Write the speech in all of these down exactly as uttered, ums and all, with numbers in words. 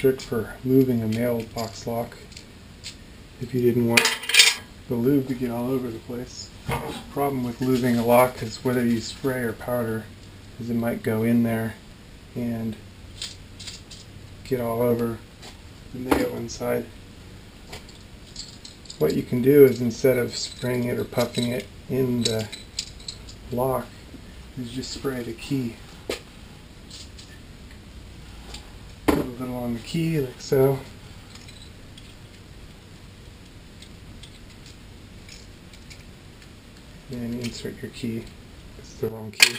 trick for moving a mailbox lock if you didn't want the lube to get all over the place. The problem with lubing a lock is whether you spray or powder, because it might go in there and get all over the nail inside. What you can do is, instead of spraying it or puffing it in the lock, is just spray the key. Put a little on the key, like so. And insert your key. It's the wrong key.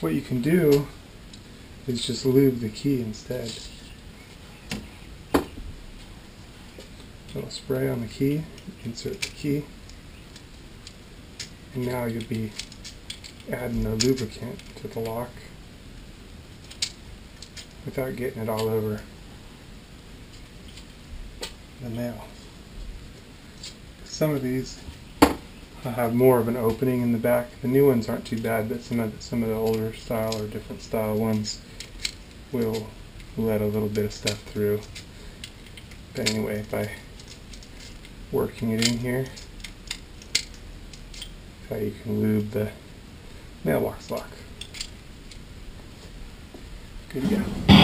What you can do is just lube the key instead. Little spray on the key, insert the key, and now you'll be adding a lubricant to the lock without getting it all over the nail. Some of these have more of an opening in the back. The new ones aren't too bad, but some of the, some of the older style or different style ones will let a little bit of stuff through. But anyway, by working it in here, that's how you can lube the mailbox lock. Good to go.